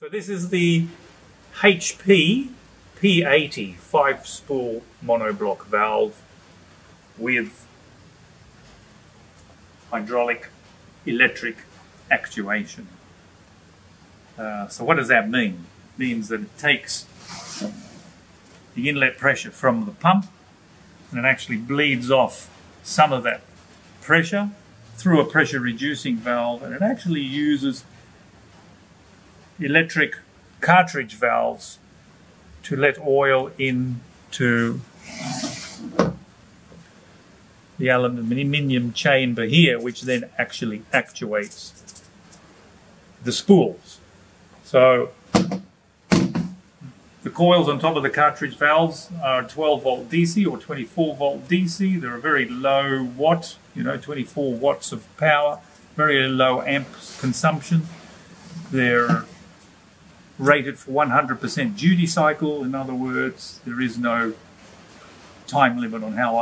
So this is the HP P80 5 spool monoblock valve with hydraulic electric actuation. So what does that mean? It means that it takes the inlet pressure from the pump and it actually bleeds off some of that pressure through a pressure reducing valve, and it actually uses electric cartridge valves to let oil into the aluminium chamber here, which then actually actuates the spools. So the coils on top of the cartridge valves are 12 volt DC or 24 volt DC. They're a very low watt, 24 watts of power, very low amp consumption. They're rated for 100% duty cycle. In other words, there is no time limit on how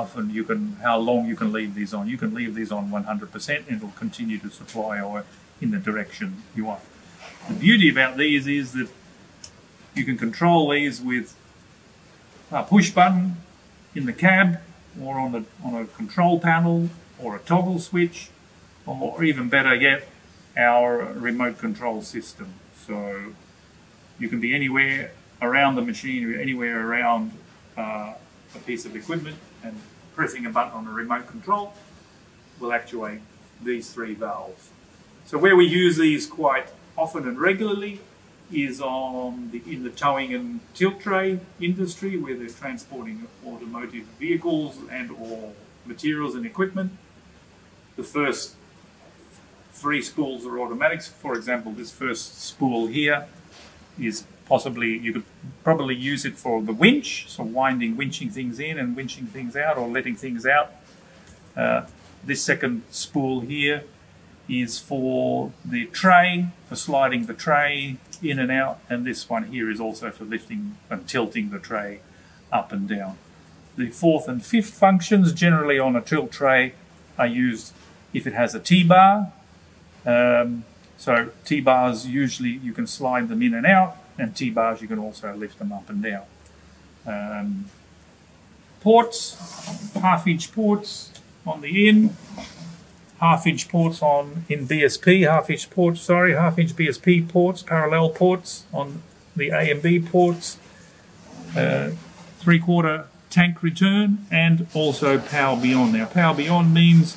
long you can leave these on. You can leave these on 100% and it'll continue to supply oil in the direction you want. The beauty about these is that you can control these with a push button in the cab, or on a control panel, or a toggle switch, or even better yet, our remote control system. So you can be anywhere around the machine, anywhere around a piece of equipment, and pressing a button on a remote control will actuate these three valves. So where we use these quite often and regularly is in the towing and tilt tray industry, where they're transporting automotive vehicles and or materials and equipment. The first three spools are automatics. For example, this first spool here is possibly, you could probably use it for the winch, so winching things in and winching things out, or letting things out. This second spool here is for the tray, for sliding the tray in and out, and this one here is also for lifting and tilting the tray up and down. The fourth and fifth functions generally on a tilt tray are used if it has a T-bar. So T-bars, usually you can slide them in and out, and T-bars you can also lift them up and down. Ports, half-inch ports on the in, half-inch ports in BSP, half-inch BSP ports, parallel ports on the A and B ports, three-quarter tank return, and also power beyond. Now power beyond means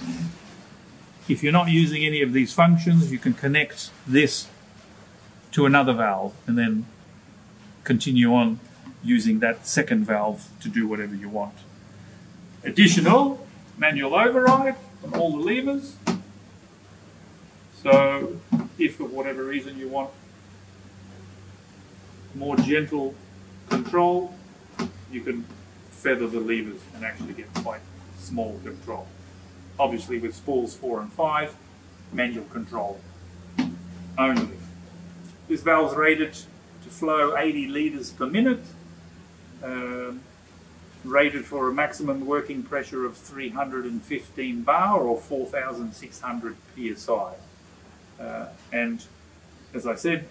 if you're not using any of these functions, you can connect this to another valve and then continue on using that second valve to do whatever you want. Additional manual override on all the levers. So if for whatever reason you want more gentle control, you can feather the levers and actually get quite small control. Obviously with spools 4 and 5, manual control only. This valve's rated to flow 80 litres per minute, rated for a maximum working pressure of 315 bar or 4,600 psi. And as I said,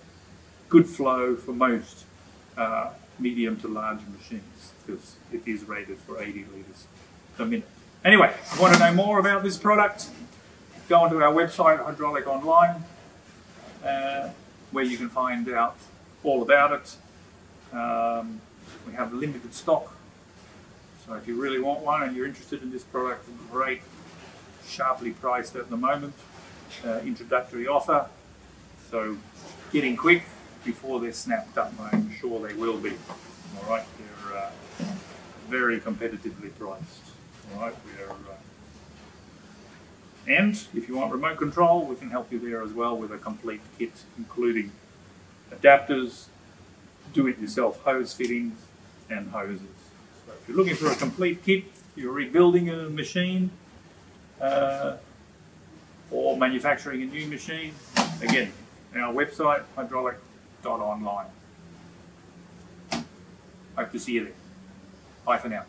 good flow for most medium to large machines, because it is rated for 80 litres per minute. Anyway, if you want to know more about this product, go onto our website, Hydraulic Online, where you can find out all about it. We have limited stock, so if you really want one and you're interested in this product, great, sharply priced at the moment, introductory offer, so get in quick before they're snapped up. I'm sure they will be. All right, they're very competitively priced. Right, and if you want remote control, we can help you there as well with a complete kit, including adapters, do-it-yourself hose fittings, and hoses. So if you're looking for a complete kit, you're rebuilding a machine or manufacturing a new machine, again, our website, hydraulic.online. Hope to see you there. Bye for now.